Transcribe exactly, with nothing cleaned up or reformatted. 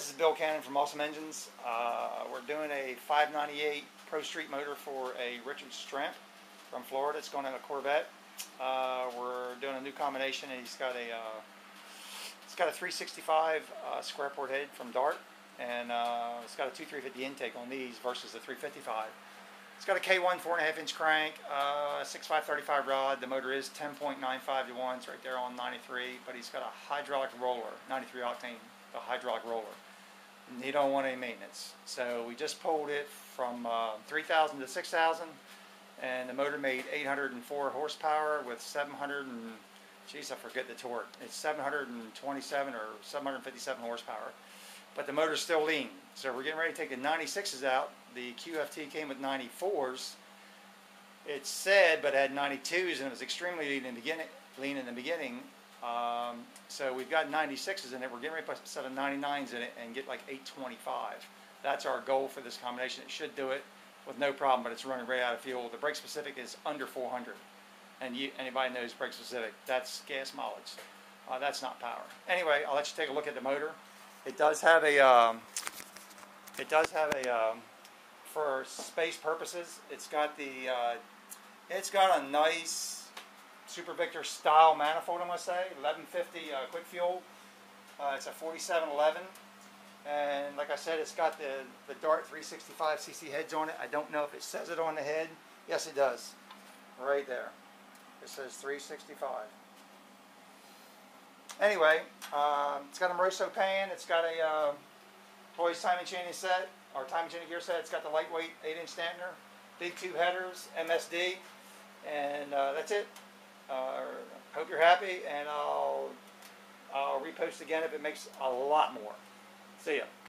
This is Bill Cannon from Awesome Engines. Uh, we're doing a five ninety-eight Pro Street motor for a Richard Stramp from Florida. It's going in a Corvette. Uh, we're doing a new combination, and he's got a uh, it's got a three sixty-five uh, square port head from Dart, and uh, it's got a two three fifty intake on these versus the three fifty-five. It's got a K one four and a half inch crank, uh, six five thirty-five rod. The motor is ten point nine five to one. It's right there on ninety-three, but he's got a hydraulic roller, ninety-three octane. The hydraulic roller, and you don't want any maintenance. So we just pulled it from uh, three thousand to six thousand, and the motor made eight hundred four horsepower with seven hundred and, geez, I forget the torque. It's seven hundred twenty-seven or seven hundred fifty-seven horsepower, but the motor's still lean. So we're getting ready to take the ninety-sixes out. The Q F T came with ninety-fours. It said, but had ninety-twos, and it was extremely lean in the beginning. Lean in the beginning. Um, so we've got ninety-sixes in it. We're getting ready to put a set of ninety-nines in it and get like eight twenty-five. That's our goal for this combination. It should do it with no problem, but it's running right out of fuel. The brake specific is under four hundred, and you, anybody knows brake specific, that's gas mileage. Uh, that's not power. Anyway, I'll let you take a look at the motor. It does have a um, it does have a um, for space purposes, it's got the uh, it's got a nice Super Victor style manifold, I'm going to say, eleven fifty uh, quick fuel. Uh, it's a forty-seven eleven, and like I said, it's got the, the Dart three sixty-five C C heads on it. I don't know if it says it on the head. Yes, it does. Right there. It says three sixty-five. Anyway, uh, it's got a Moroso pan. It's got a uh, Boy's timing chaining set, or timing chaining gear set. It's got the lightweight eight inch Stantoner, big tube headers, M S D, and uh, that's it. Uh, hope you're happy, and I'll, I'll repost again if it makes a lot more. See ya.